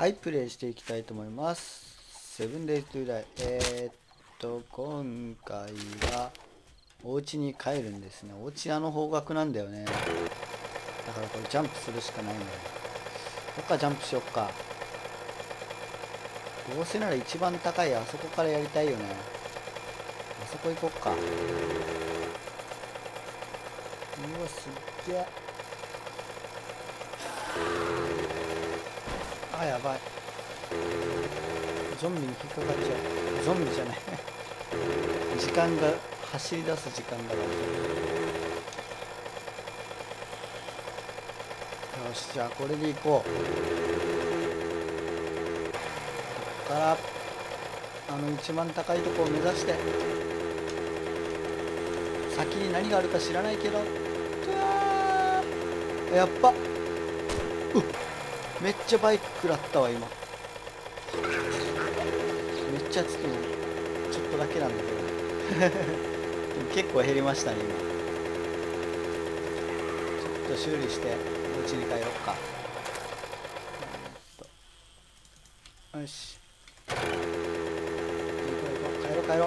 はい、プレイしていきたいと思います。7 days to die。今回は、お家に帰るんですね。お家の方角なんだよね。だからこれジャンプするしかないんだよ。どっかジャンプしよっか。どうせなら一番高いあそこからやりたいよね。あそこ行こっか。うわ、すっげえ。あ、やばい。ゾンビに引っかかっちゃう。ゾンビじゃない時間が走り出す時間がない。よし、じゃあこれで行こう。こっから一番高いとこを目指して、先に何があるか知らないけど、やっぱめっちゃバイク食らったわ。今めっちゃつくのちょっとだけなんだけど結構減りましたね。今ちょっと修理してお家に帰ろうか。よし、帰ろう帰ろう。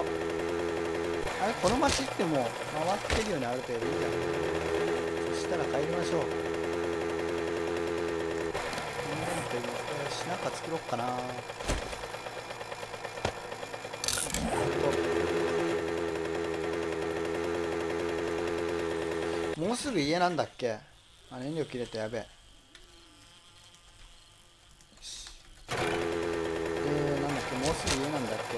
あれ、この街ってもう回ってるよね、ある程度。いいじゃん。そしたら帰りましょう。なんか作ろうかな。もうすぐ家なんだっけ。あ、燃料切れた。やべえ。なんだっけ、もうすぐ家なんだっけ。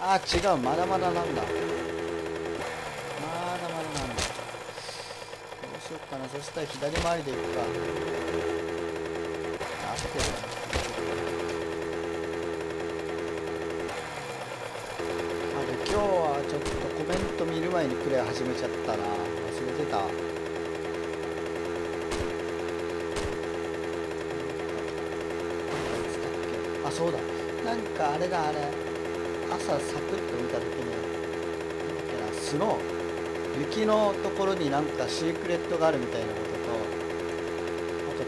あー、違う、まだまだなんだ。なんだ。どうしようかな。そしたら左回りでいくか。あれ、今日はちょっとコメント見る前にプレイ始めちゃったな。忘れてた。あ、そうだ。なんかあれだ、あれ。朝サクッと見た時に、なんかスノー、雪のところになんかシークレットがあるみたいなこと。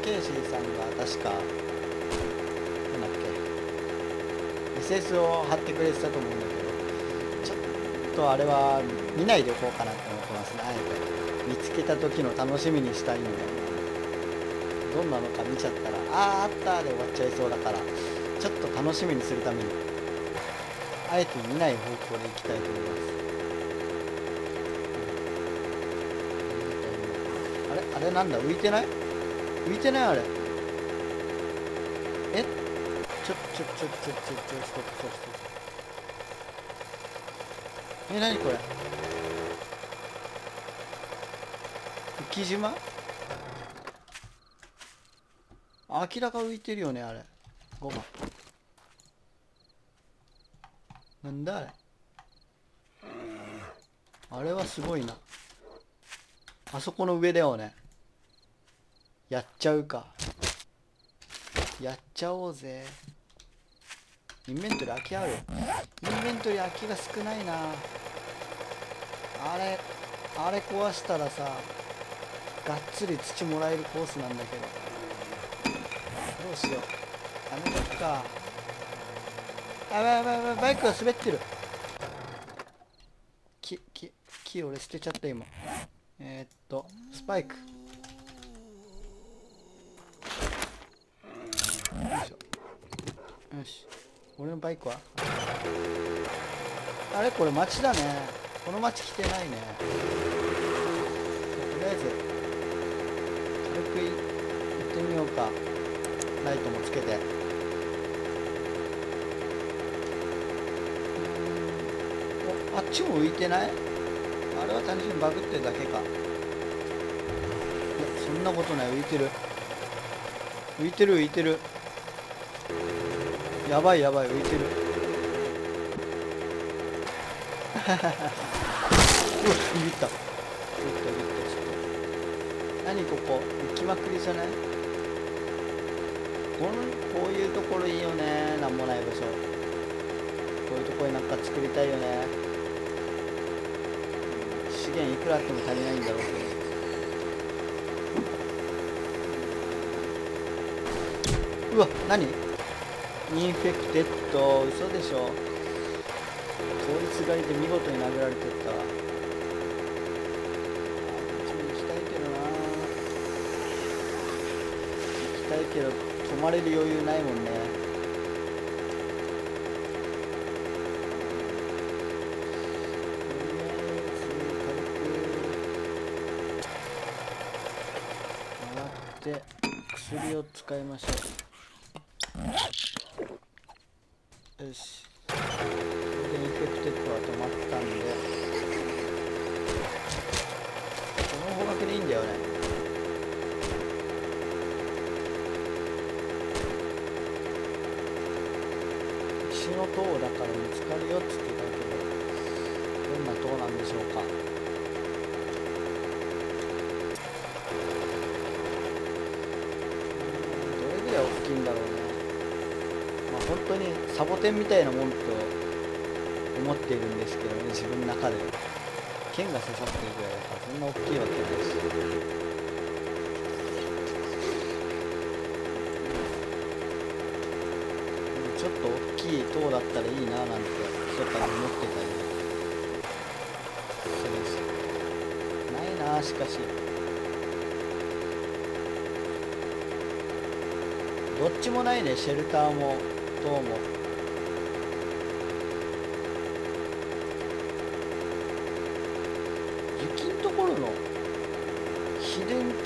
ケイシーさんが確かなんだっけ SS を貼ってくれてたと思うんだけど、ちょっとあれは見ないでおこうかなって思ってますね。あえて見つけた時の楽しみにしたいみたいな。どんなのか見ちゃったらあーあったーで終わっちゃいそうだから、ちょっと楽しみにするためにあえて見ない方向でいきたいと思います。あれなんだ、浮いてない浮いてない。あれ、え、ちょっとえ、なにこれ、浮島。明らか浮いてるよね、あれ。5番なんだあれ。あれはすごいな。あそこの上だよね。やっちゃうか。やっちゃおうぜ。インベントリー空きある。インベントリー空きが少ないな。あれ壊したらさ、がっつり土もらえるコースなんだけど。どうしよう。やめとくか。やばい、バイクが滑ってる。木俺捨てちゃった今。スパイク。よし、俺のバイクはあれ、これ街だね。この街来てないね。とりあえず軽く行ってみようか。ライトもつけて。あっちも浮いてない。あれは単純にバグってるだけか。いや、そんなことない。浮いてる。やばい、浮いてるビビった。何ここ、浮きまくりじゃない。こういうところいいよね。なんもない場所、こういうところになんか作りたいよね。資源いくらあっても足りないんだろうけど。ううわ、何インフェクテッド、嘘でしょ。通りすがりで見事に殴られてった。こっちも行きたいけどな、行きたいけど止まれる余裕ないもんね。とりあえず軽く回って薬を使いましょう。よし、インフェクテッドは止まったんで、この方角でいいんだよね。石の塔だから見つかるよっつってたけど、どんな塔なんでしょうか。サボテンみたいなもんと思っているんですけどね、自分の中で剣が刺さってるぐらいだからそんな大きいわけです。ちょっと大きい塔だったらいいななんてちょっと思ってたりするんです。ないな、しかしどっちもないね、シェルターも塔も。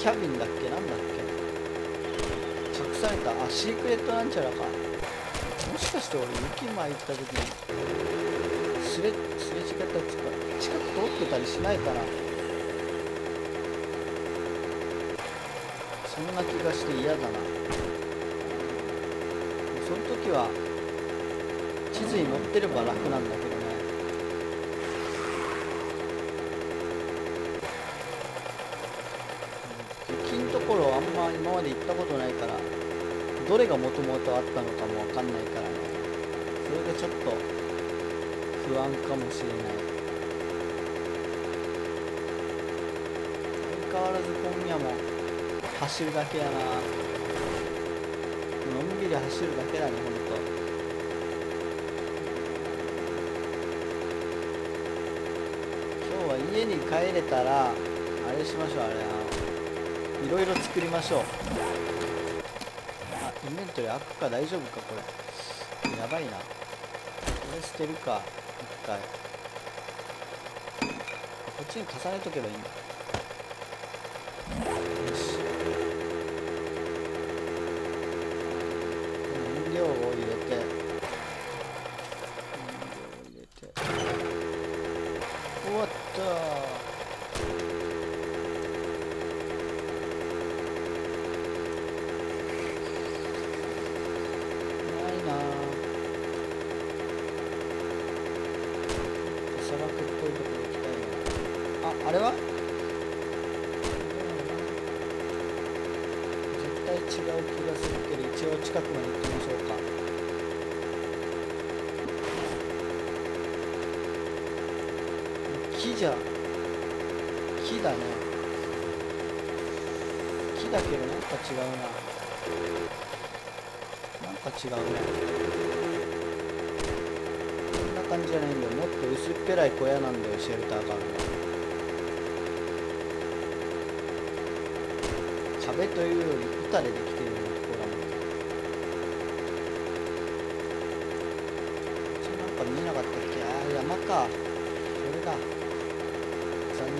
キャビンだっけ、なんだっけ、隠された、あ、シークレットなんちゃらか。もしかして俺雪前行った時にすれ違ったやつか、近く通ってたりしないかな。そんな気がして嫌だな。その時は地図に載ってれば楽なんだけどね。今まで行ったことないから、どれがもともとあったのかも分かんないからね。それがちょっと不安かもしれない。相変わらず今夜も走るだけやな。のんびり走るだけだね、ほんと。今日は家に帰れたらあれしましょう。あれいろいろ作りましょう。あ、インベントリー開くか、大丈夫かこれ。やばいな。これ捨てるか、一回。こっちに重ねとけばいいんだ。よし。燃料を入れて。終わったー。あれは絶対違う気がするけど、一応近くまで行ってみましょうか。木だね。木だけどなんか違うな。なんか違うね。こんな感じじゃないんだよ。もっと薄っぺらい小屋なんだよ、シェルターがあるのは。壁というより板でできているようなところだもん。こっちなんか見えなかったっけ。あー、山か、それだ。残念。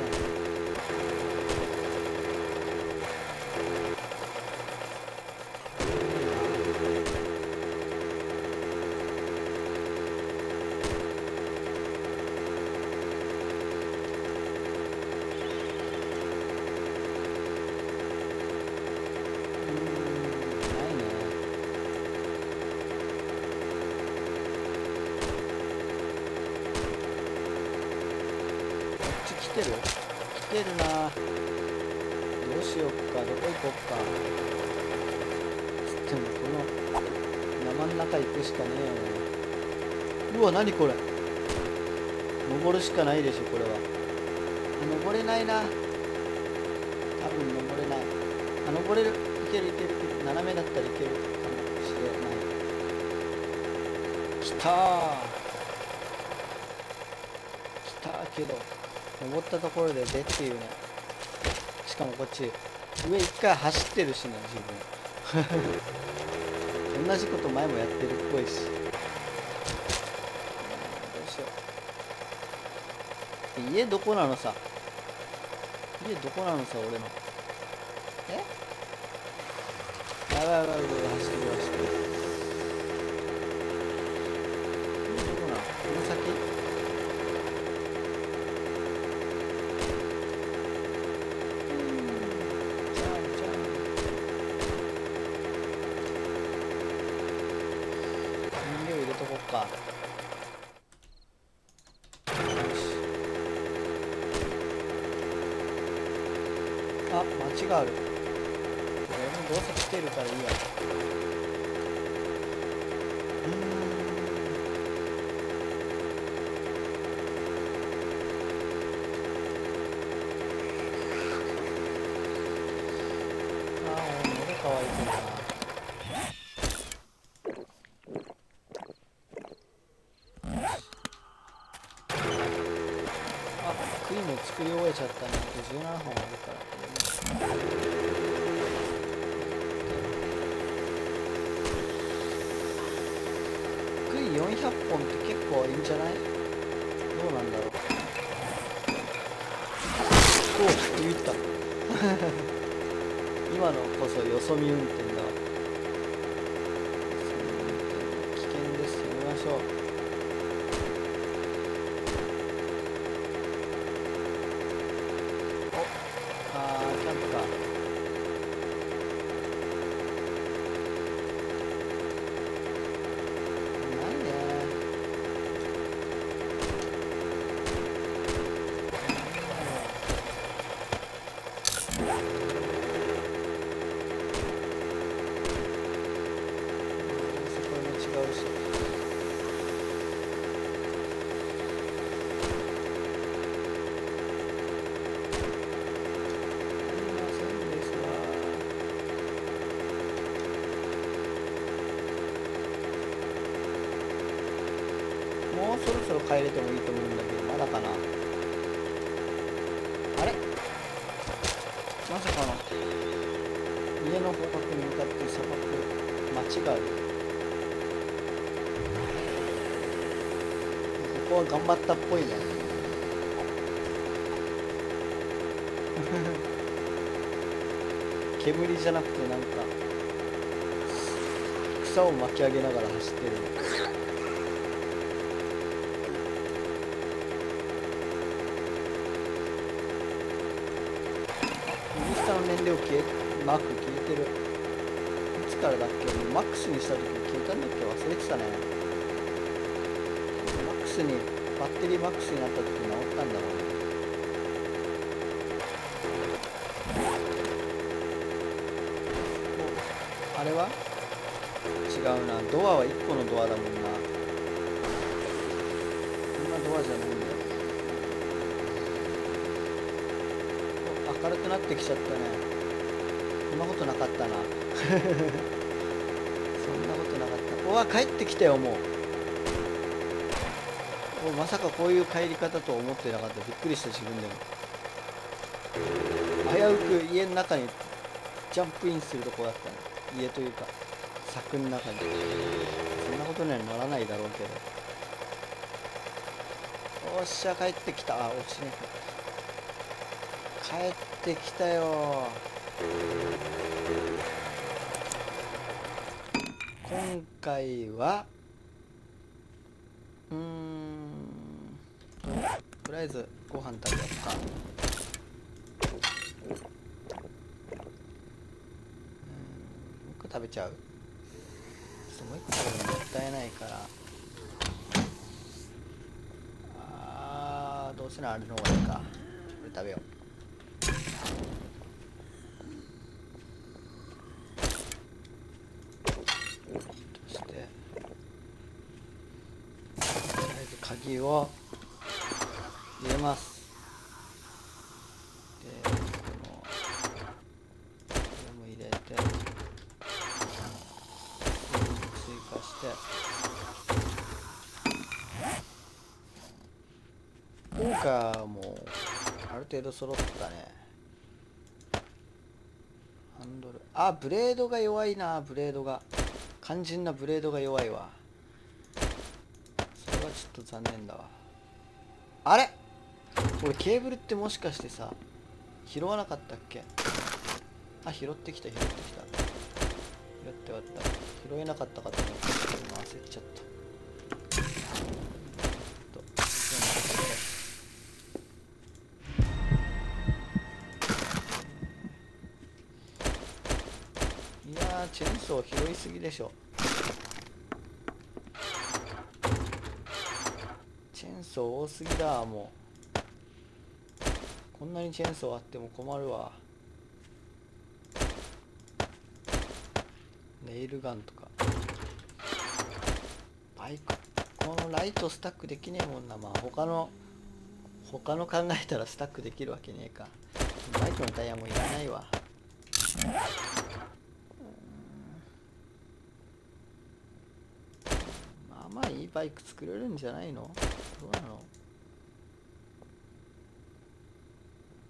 来てるな。どうしよっか、どこ行こっか。でもこの山の中行くしかねえよね。うわ、何これ、登るしかないでしょこれは。あ、登れないな、多分登れない。あ、登れる、いけるいける、斜めだったらいけるかもし来たけど登ったところでっていうね。しかもこっち上一回走ってるしね、自分同じこと前もやってるっぽいし、どうしよう。家どこなのさ俺の。やばい走ってるある。俺もどうせ来てるからいいや。喉乾いてるな。クリーム作り終えちゃったので17本あるから。100本って結構いいんじゃない？どうなんだろう。おお、ビビった。今のこそよそ見運転だ。危険です、やめましょう。そろそろ帰れてもいいと思うんだけど、まだかな。あれ、まさかの家の方角に向かって砂漠、街がある。ここは頑張ったっぽいね。煙じゃなくてなんか草を巻き上げながら走ってる。燃料マーク消えてる。いつからだっけ。マックスにした時に消えたんだっけ、忘れてたね。マックスにバッテリーマックスになった時に直ったんだろうね。あれは違うな。ドアは1個のドアだもんな。こんなドアじゃないんだよ。明るくなってきちゃったね。そんなことなかったな。そんなことなかった。うわ、帰ってきたよ、もう。まさかこういう帰り方とは思ってなかった。びっくりした、自分でも。危うく家の中にジャンプインするとこだったね。家というか、柵の中に。そんなことにはならないだろうけど。おっしゃ、帰ってきた。あ、落ちね。帰ってきたよ。今回はとりあえずご飯食べようか。1個食べちゃう。ちょっともう1個食べるのもったいないから、どうせならあれの方がいいか。これ食べよう。鍵を入れます。で、これも入れて、効果もある程度揃ったね。ハンドル、あ、ブレードが弱いな。ブレードが肝心なブレードが弱いわ。それはちょっと残念だわ。あれ、俺ケーブルってもしかしてさ拾わなかったっけ？あ、拾ってきた拾ってきた拾って割った。拾えなかったかと思ったけど今焦っちゃった。チェンソー拾いすぎでしょ。チェンソー多すぎだ。もうこんなにチェンソーあっても困るわ。レールガンとかバイク、このライトスタックできねえもんな。まあ他の考えたらスタックできるわけねえか。バイクのタイヤもいらないわ。まあいいバイク作れるんじゃないの？どうなの？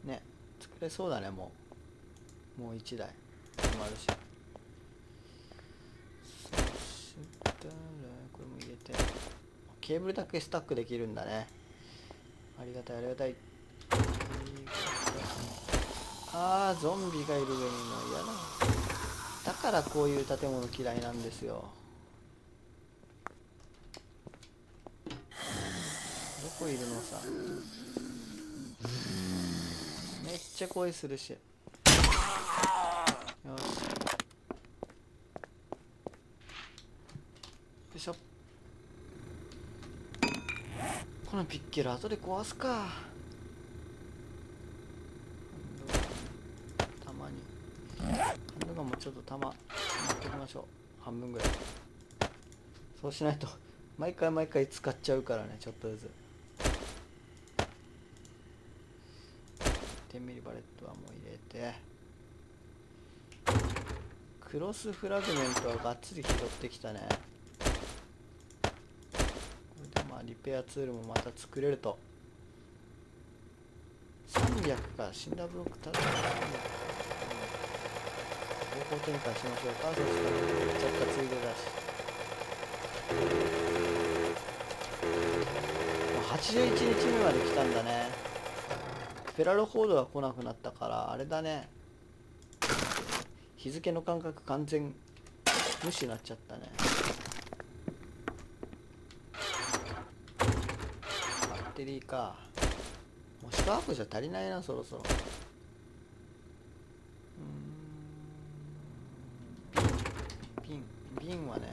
ね、作れそうだね。もう1台止まるし。そしたらこれも入れて、ケーブルだけスタックできるんだね。ありがたいありがたい。ああ、ゾンビがいる上にも嫌だ。だからこういう建物嫌いなんですよ。どこいるのさ。めっちゃ声するし。よし。よいしょ。このピッケル後で壊すか。たまに。ハンドガンもちょっとたま持ってきましょう。半分ぐらい。そうしないと毎回使っちゃうからね。ちょっとずつ。10ミリバレットはもう入れて、クロスフラグメントはがっつり拾ってきたね。これでまあリペアツールもまた作れると。300か。死んだブロックただ、方向転換しましょうか。そしてちょっとついでだし、もう81日目まで来たんだね。フェラロフォードが来なくなったからあれだね、日付の感覚完全無視になっちゃったね。バッテリーか。もう1箱じゃ足りないな、そろそろ。瓶はね、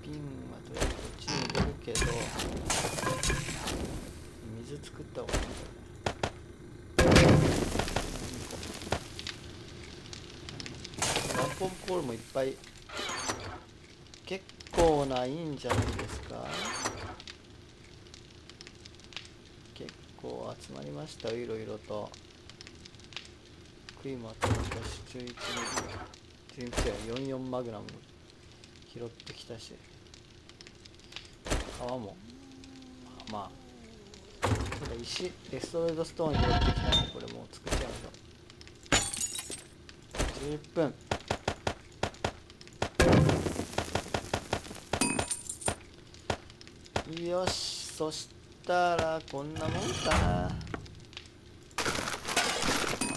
瓶はとりあえずこっちに入れるけど、水作った方がいいんだよね。コンコールもいっぱい、結構ないんじゃないですか。結構集まりましたよ、いろいろと。クイも集まったし、11や44マグナム拾ってきたし、川もまあただ石、デストロイドストーン拾ってきたんで、これもう作っちゃいましょう。11分。よし、そしたらこんなもんかな。ま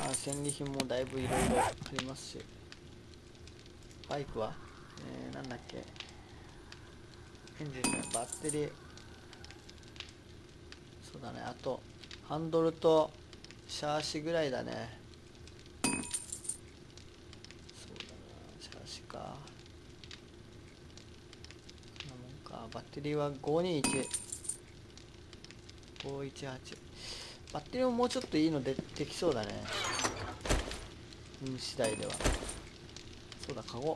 あ戦利品もだいぶいろいろありますし、バイクは、なんだっけ、エンジンのバッテリー、そうだね、あとハンドルとシャーシぐらいだね。そうだな、シャーシか。バッテリーは521518。バッテリーももうちょっといいのでできそうだね、次第では。そうだ、カゴ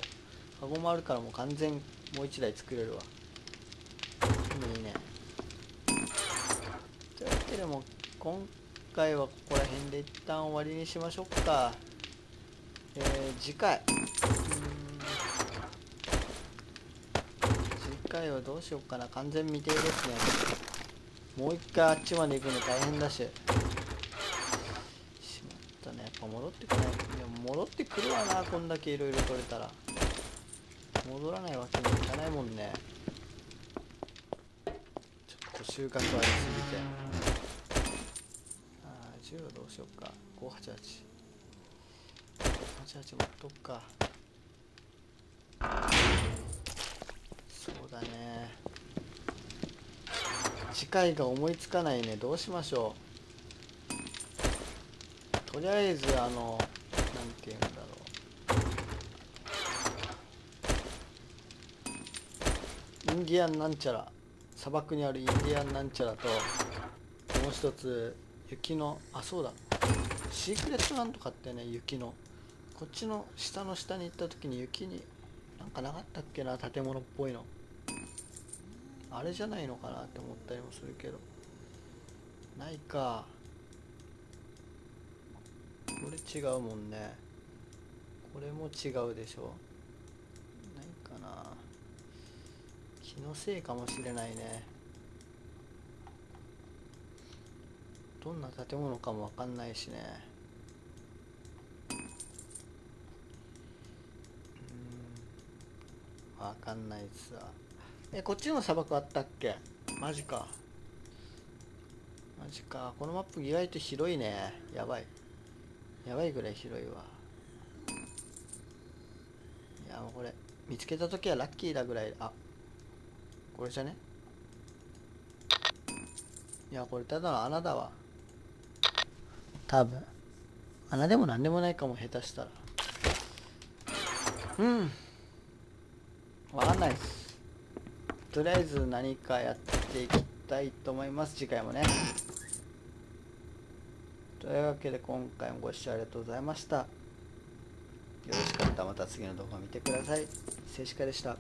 もあるから、もう完全もう1台作れるわ。いいね。というわけでも今回はここら辺で一旦終わりにしましょうか。次回だよ。どうしよっかな。完全未定ですね。もう一回あっちまで行くの大変だし。しまったね。やっぱ戻ってこない。いや戻ってくるわな。こんだけいろいろ取れたら。戻らないわけにはいかないもんね。ちょっと収穫ありすぎて。ああ、10はどうしよっか。588。588持っとくか。そうだね。次回が思いつかないね。どうしましょう。とりあえずなんていうんだろう。インディアンなんちゃら、砂漠にあるインディアンなんちゃらと、もう一つ雪の、あ、そうだ、シークレットなんとかってね、雪のこっちの下の下に行った時に雪になんかなかったっけな、建物っぽいのあれじゃないのかなって思ったりもするけど、ないか、これ違うもんね、これも違うでしょ、ないかな、気のせいかもしれないね。どんな建物かもわかんないしね。わかんないっすわ。え、こっちの砂漠あったっけ？マジか。マジか。このマップ意外と広いね。やばい。やばいぐらい広いわ。いや、もうこれ、見つけたときはラッキーだぐらい。あ、これじゃね？いや、これただの穴だわ。多分。穴でもなんでもないかも、下手したら。うん。わかんないっす。とりあえず何かやっていきたいと思います。次回もね。というわけで今回もご視聴ありがとうございました。よろしかったらまた次の動画を見てください。静止画でした。